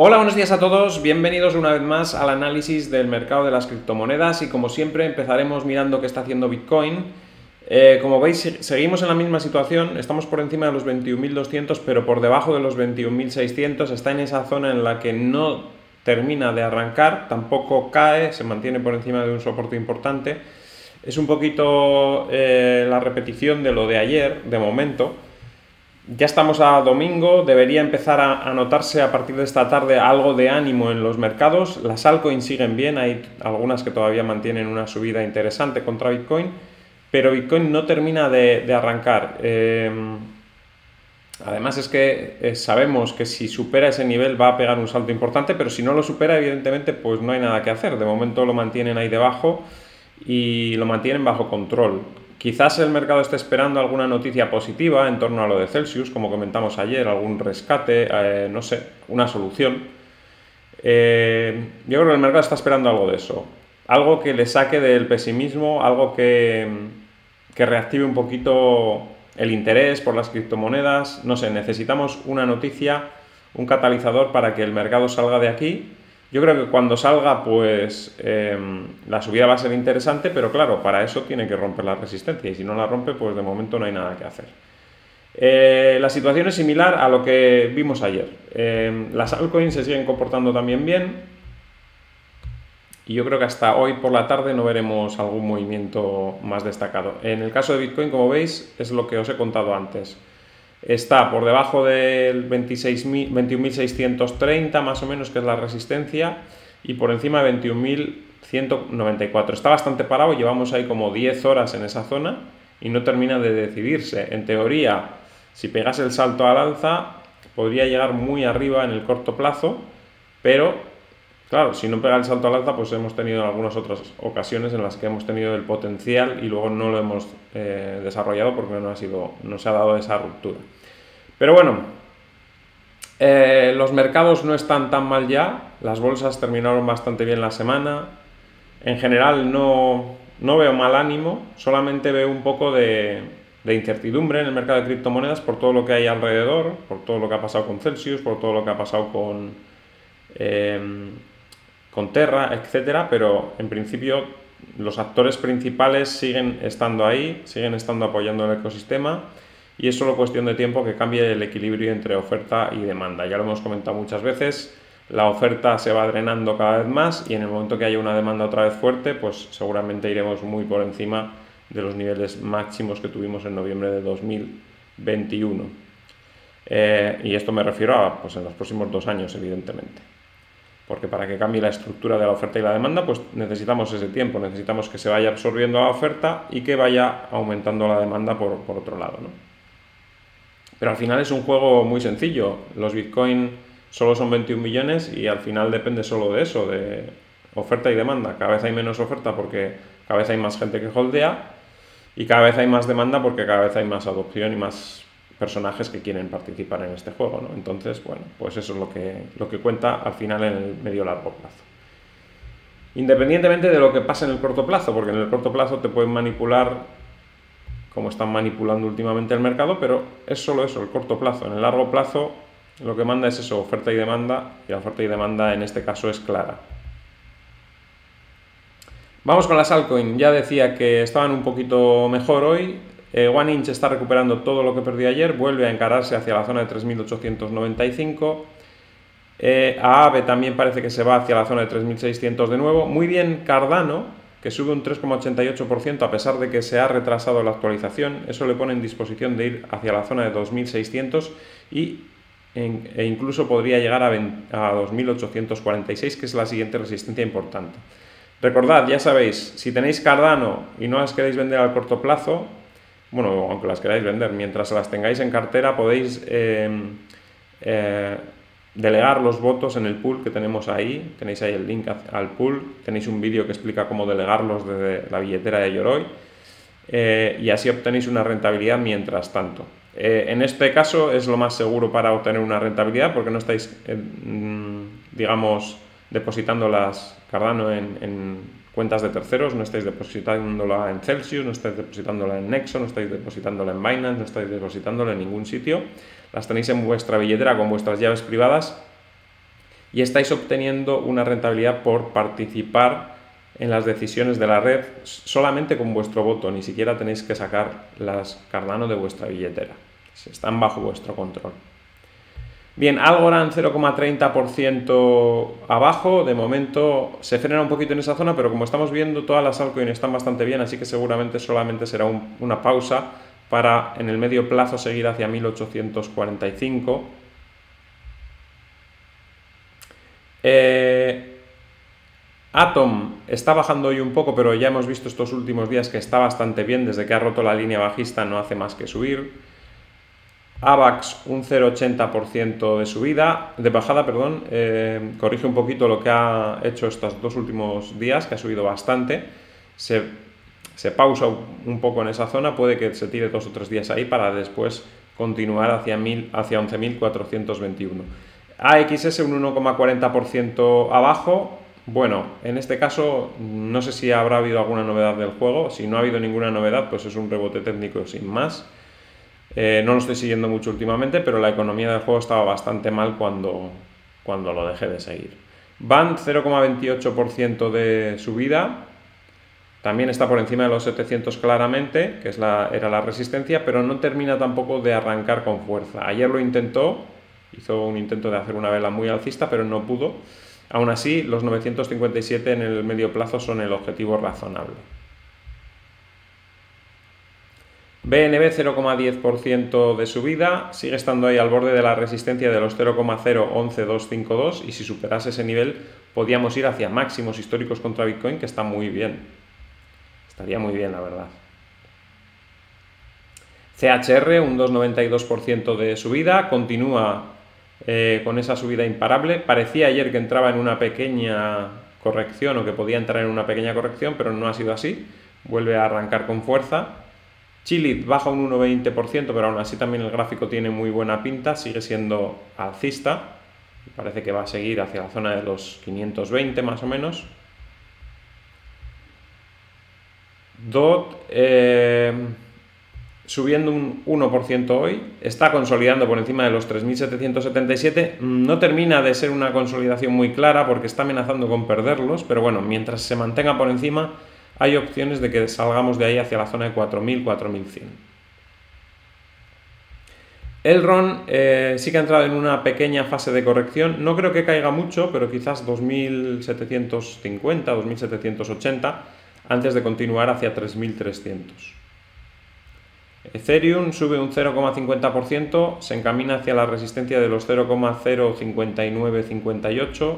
Hola, buenos días a todos, bienvenidos una vez más al análisis del mercado de las criptomonedas y como siempre empezaremos mirando qué está haciendo Bitcoin. Como veis seguimos en la misma situación, estamos por encima de los 21.200 pero por debajo de los 21.600, está en esa zona en la que no termina de arrancar, tampoco cae, se mantiene por encima de un soporte importante. Es un poquito la repetición de lo de ayer, de momento. Ya estamos a domingo, debería empezar a notarse a partir de esta tarde algo de ánimo en los mercados. Las altcoins siguen bien, hay algunas que todavía mantienen una subida interesante contra Bitcoin, pero Bitcoin no termina de arrancar. Además es que sabemos que si supera ese nivel va a pegar un salto importante, pero si no lo supera, evidentemente, pues no hay nada que hacer. De momento lo mantienen ahí debajo y lo mantienen bajo control. Quizás el mercado esté esperando alguna noticia positiva en torno a lo de Celsius, como comentamos ayer, algún rescate, no sé, una solución. Yo creo que el mercado está esperando algo de eso, algo que le saque del pesimismo, algo que reactive un poquito el interés por las criptomonedas. No sé, necesitamos una noticia, un catalizador para que el mercado salga de aquí. Yo creo que cuando salga, pues la subida va a ser interesante, pero claro, para eso tiene que romper la resistencia y si no la rompe, pues de momento no hay nada que hacer. La situación es similar a lo que vimos ayer. Las altcoins se siguen comportando también bien y yo creo que hasta hoy por la tarde no veremos algún movimiento más destacado. En el caso de Bitcoin, como veis, es lo que os he contado antes. Está por debajo del 21.630 más o menos, que es la resistencia, y por encima de 21.194. Está bastante parado, llevamos ahí como 10 horas en esa zona y no termina de decidirse. En teoría, si pegase el salto al alza, podría llegar muy arriba en el corto plazo, pero claro, si no pega el salto al alza, pues hemos tenido algunas otras ocasiones en las que hemos tenido el potencial y luego no lo hemos desarrollado porque no se ha dado esa ruptura. Pero bueno, los mercados no están tan mal ya, las bolsas terminaron bastante bien la semana. En general no veo mal ánimo, solamente veo un poco de incertidumbre en el mercado de criptomonedas por todo lo que hay alrededor, por todo lo que ha pasado con Celsius, por todo lo que ha pasado con Terra, etcétera, pero en principio los actores principales siguen estando ahí, siguen estando apoyando el ecosistema y es solo cuestión de tiempo que cambie el equilibrio entre oferta y demanda. Ya lo hemos comentado muchas veces, la oferta se va drenando cada vez más y en el momento que haya una demanda otra vez fuerte, pues seguramente iremos muy por encima de los niveles máximos que tuvimos en noviembre de 2021. Y esto me refiero a, pues, en los próximos 2 años, evidentemente. Porque para que cambie la estructura de la oferta y la demanda, pues necesitamos ese tiempo, necesitamos que se vaya absorbiendo la oferta y que vaya aumentando la demanda por otro lado, ¿no? Pero al final es un juego muy sencillo, los Bitcoin solo son 21 millones y al final depende solo de eso, de oferta y demanda. Cada vez hay menos oferta porque cada vez hay más gente que holdea y cada vez hay más demanda porque cada vez hay más adopción y más personajes que quieren participar en este juego, ¿no? Entonces, bueno, pues eso es lo que cuenta al final en el medio-largo plazo. Independientemente de lo que pase en el corto plazo, porque en el corto plazo te pueden manipular como están manipulando últimamente el mercado, pero es solo eso, el corto plazo. En el largo plazo lo que manda es eso, oferta y demanda, y la oferta y demanda en este caso es clara. Vamos con las altcoins. Ya decía que estaban un poquito mejor hoy. One Inch está recuperando todo lo que perdió ayer, vuelve a encararse hacia la zona de 3.895. Aave también parece que se va hacia la zona de 3.600 de nuevo. Muy bien Cardano, que sube un 3,88% a pesar de que se ha retrasado la actualización. Eso le pone en disposición de ir hacia la zona de 2.600 e incluso podría llegar a 2.846, que es la siguiente resistencia importante. Recordad, ya sabéis, si tenéis Cardano y no las queréis vender al corto plazo, bueno, aunque las queráis vender, mientras las tengáis en cartera podéis delegar los votos en el pool que tenemos ahí. Tenéis ahí el link al pool, tenéis un vídeo que explica cómo delegarlos desde la billetera de Yoroi y así obtenéis una rentabilidad mientras tanto. En este caso es lo más seguro para obtener una rentabilidad porque no estáis, digamos, depositando las Cardano en cuentas de terceros, no estáis depositándola en Celsius, no estáis depositándola en Nexo, no estáis depositándola en Binance, no estáis depositándola en ningún sitio. Las tenéis en vuestra billetera con vuestras llaves privadas y estáis obteniendo una rentabilidad por participar en las decisiones de la red solamente con vuestro voto, ni siquiera tenéis que sacar las Cardano de vuestra billetera, están bajo vuestro control. Bien, Algorand 0,30% abajo, de momento se frena un poquito en esa zona, pero como estamos viendo todas las altcoins están bastante bien, así que seguramente solamente será una pausa para en el medio plazo seguir hacia 1845. Atom está bajando hoy un poco, pero ya hemos visto estos últimos días que está bastante bien, desde que ha roto la línea bajista no hace más que subir. AVAX un 0,80% de subida, de bajada, perdón, corrige un poquito lo que ha hecho estos dos últimos días, que ha subido bastante, se pausa un poco en esa zona, puede que se tire 2 o 3 días ahí para después continuar hacia 11.421. AXS un 1,40% abajo. Bueno, en este caso no sé si habrá habido alguna novedad del juego. Si no ha habido ninguna novedad, pues es un rebote técnico sin más. No lo estoy siguiendo mucho últimamente, pero la economía del juego estaba bastante mal cuando lo dejé de seguir. Van 0,28% de subida, también está por encima de los 700 claramente, que era la resistencia, pero no termina tampoco de arrancar con fuerza. Ayer lo intentó, hizo un intento de hacer una vela muy alcista, pero no pudo. Aún así, los 957 en el medio plazo son el objetivo razonable. BNB 0,10% de subida, sigue estando ahí al borde de la resistencia de los 0,011252 y si superase ese nivel podíamos ir hacia máximos históricos contra Bitcoin, que está muy bien, estaría muy bien la verdad. CHR un 2,92% de subida, continúa con esa subida imparable, parecía ayer que entraba en una pequeña corrección o que podía entrar en una pequeña corrección, pero no ha sido así, vuelve a arrancar con fuerza. Chile baja un 1,20%, pero aún así también el gráfico tiene muy buena pinta, sigue siendo alcista, parece que va a seguir hacia la zona de los 520 más o menos. DOT subiendo un 1% hoy, está consolidando por encima de los 3.777, no termina de ser una consolidación muy clara porque está amenazando con perderlos, pero bueno, mientras se mantenga por encima hay opciones de que salgamos de ahí hacia la zona de 4.000, 4.100. Elrond sí que ha entrado en una pequeña fase de corrección. No creo que caiga mucho, pero quizás 2.750, 2.780, antes de continuar hacia 3.300. Ethereum sube un 0,50%, se encamina hacia la resistencia de los 0,05958.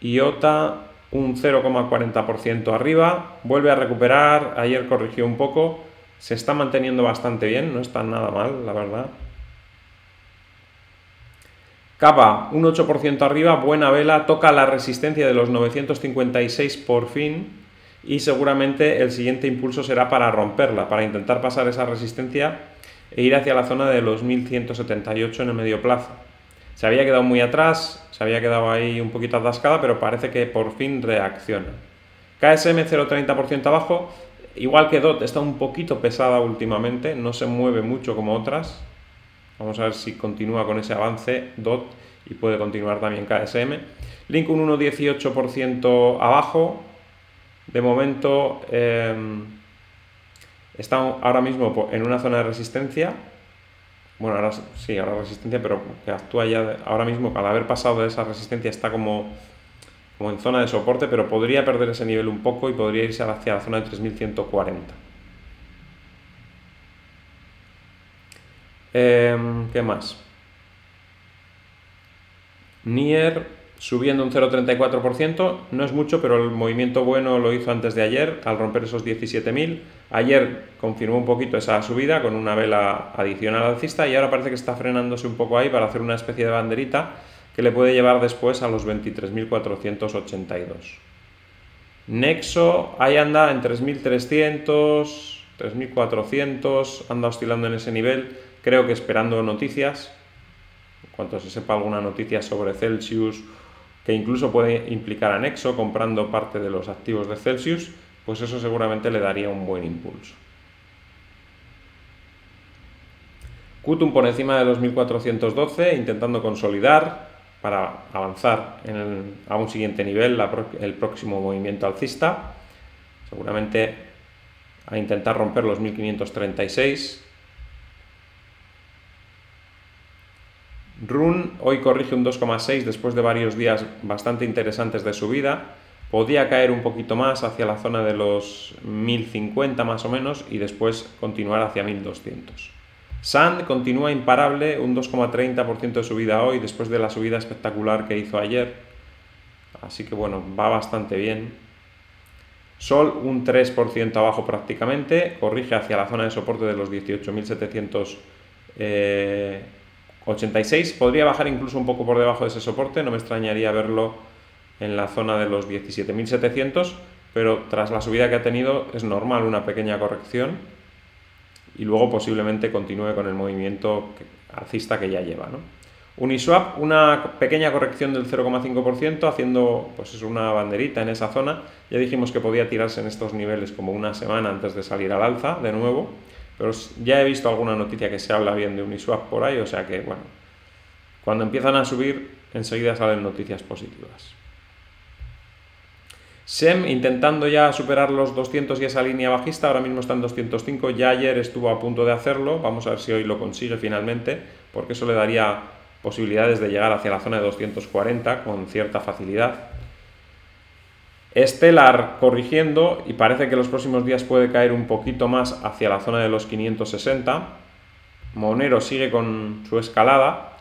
IOTA un 0,40% arriba, vuelve a recuperar, ayer corrigió un poco, se está manteniendo bastante bien, no está nada mal, la verdad. KAVA un 8% arriba, buena vela, toca la resistencia de los 956 por fin y seguramente el siguiente impulso será para romperla, para intentar pasar esa resistencia e ir hacia la zona de los 1178 en el medio plazo. Se había quedado muy atrás, se había quedado ahí un poquito atascada, pero parece que por fin reacciona. KSM 0,30% abajo, igual que DOT, está un poquito pesada últimamente, no se mueve mucho como otras. Vamos a ver si continúa con ese avance DOT y puede continuar también KSM. Link un 1,18% abajo, de momento está ahora mismo en una zona de resistencia. Bueno, ahora sí, ahora resistencia, pero que actúa ya ahora mismo, al haber pasado de esa resistencia está como en zona de soporte, pero podría perder ese nivel un poco y podría irse hacia la zona de 3.140. ¿Qué más? NEAR subiendo un 0,34%, no es mucho, pero el movimiento bueno lo hizo antes de ayer, al romper esos 17.000. Ayer confirmó un poquito esa subida con una vela adicional alcista y ahora parece que está frenándose un poco ahí para hacer una especie de banderita que le puede llevar después a los 23.482. Nexo ahí anda en 3.300, 3.400, anda oscilando en ese nivel, creo que esperando noticias. En cuanto se sepa alguna noticia sobre Celsius, que incluso puede implicar a Nexo comprando parte de los activos de Celsius, pues eso seguramente le daría un buen impulso. Qtum por encima de los 1412, intentando consolidar para avanzar a un siguiente nivel, el próximo movimiento alcista, seguramente a intentar romper los 1536. Run hoy corrige un 2,6 después de varios días bastante interesantes de subida. Podía caer un poquito más hacia la zona de los 1050 más o menos y después continuar hacia 1200. Sand continúa imparable, un 2,30% de subida hoy después de la subida espectacular que hizo ayer. Así que bueno, va bastante bien. Sol un 3% abajo prácticamente, corrige hacia la zona de soporte de los 18.786. Podría bajar incluso un poco por debajo de ese soporte, no me extrañaría verlo en la zona de los 17.700, pero tras la subida que ha tenido es normal una pequeña corrección. Y luego posiblemente continúe con el movimiento alcista que ya lleva, ¿no? Uniswap, una pequeña corrección del 0,5%, haciendo pues es una banderita en esa zona. Ya dijimos que podía tirarse en estos niveles como una semana antes de salir al alza de nuevo, pero ya he visto alguna noticia que se habla bien de Uniswap por ahí, o sea que, bueno, cuando empiezan a subir, enseguida salen noticias positivas. SEM intentando ya superar los 200 y esa línea bajista, ahora mismo está en 205, ya ayer estuvo a punto de hacerlo, vamos a ver si hoy lo consigue finalmente, porque eso le daría posibilidades de llegar hacia la zona de 240 con cierta facilidad. Stellar corrigiendo y parece que los próximos días puede caer un poquito más hacia la zona de los 560, Monero sigue con su escalada.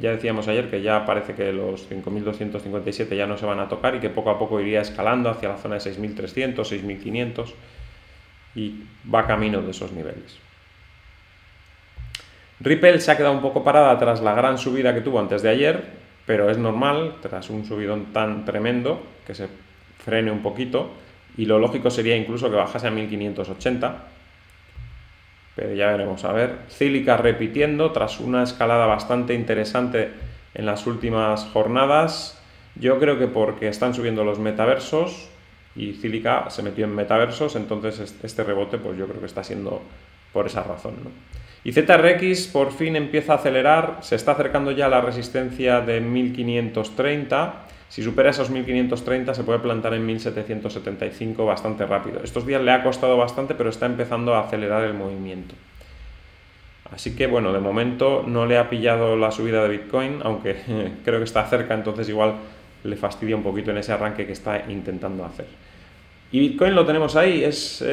Ya decíamos ayer que ya parece que los 5.257 ya no se van a tocar y que poco a poco iría escalando hacia la zona de 6.300, 6.500 y va camino de esos niveles. Ripple se ha quedado un poco parada tras la gran subida que tuvo antes de ayer, pero es normal, tras un subidón tan tremendo, que se frene un poquito y lo lógico sería incluso que bajase a 1.580. Pero ya veremos, a ver. Cílica repitiendo tras una escalada bastante interesante en las últimas jornadas. Yo creo que porque están subiendo los metaversos y Cílica se metió en metaversos, entonces este rebote pues yo creo que está siendo por esa razón, ¿no? Y ZRX por fin empieza a acelerar, se está acercando ya a la resistencia de 1530. Si supera esos 1530 se puede plantar en 1775 bastante rápido. Estos días le ha costado bastante, pero está empezando a acelerar el movimiento. Así que bueno, de momento no le ha pillado la subida de Bitcoin, aunque creo que está cerca, entonces igual le fastidia un poquito en ese arranque que está intentando hacer. Y Bitcoin lo tenemos ahí, es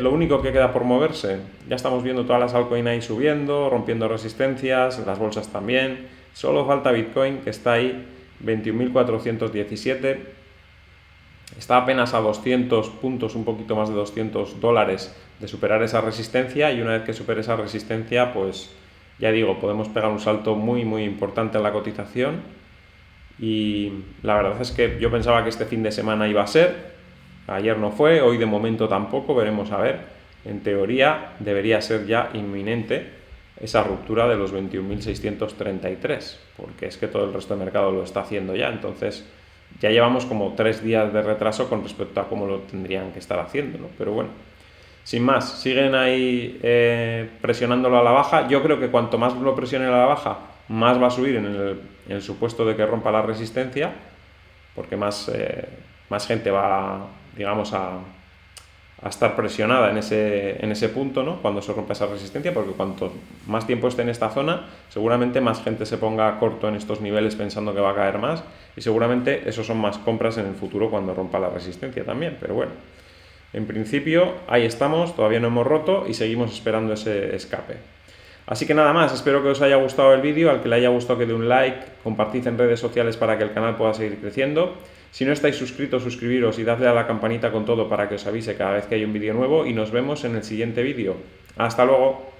lo único que queda por moverse. Ya estamos viendo todas las altcoins ahí subiendo, rompiendo resistencias, las bolsas también. Solo falta Bitcoin, que está ahí. 21.417, está apenas a 200 puntos, un poquito más de $200 de superar esa resistencia, y una vez que supere esa resistencia, pues ya digo, podemos pegar un salto muy muy importante en la cotización. Y la verdad es que yo pensaba que este fin de semana iba a ser, ayer no fue, hoy de momento tampoco, veremos a ver. En teoría debería ser ya inminente esa ruptura de los 21.633, porque es que todo el resto del mercado lo está haciendo ya, entonces ya llevamos como 3 días de retraso con respecto a cómo lo tendrían que estar haciendo, ¿no? Pero bueno, sin más, siguen ahí presionándolo a la baja. Yo creo que cuanto más lo presionen a la baja, más va a subir en el supuesto de que rompa la resistencia, porque más gente va, digamos, a estar presionada en ese punto, ¿no? Cuando se rompe esa resistencia, porque cuanto más tiempo esté en esta zona, seguramente más gente se ponga corto en estos niveles pensando que va a caer más, y seguramente eso son más compras en el futuro cuando rompa la resistencia también. Pero bueno, en principio ahí estamos, todavía no hemos roto y seguimos esperando ese escape. Así que nada más, espero que os haya gustado el vídeo, al que le haya gustado que dé un like, compartid en redes sociales para que el canal pueda seguir creciendo. Si no estáis suscritos, suscribiros y dadle a la campanita con todo para que os avise cada vez que hay un vídeo nuevo, y nos vemos en el siguiente vídeo. ¡Hasta luego!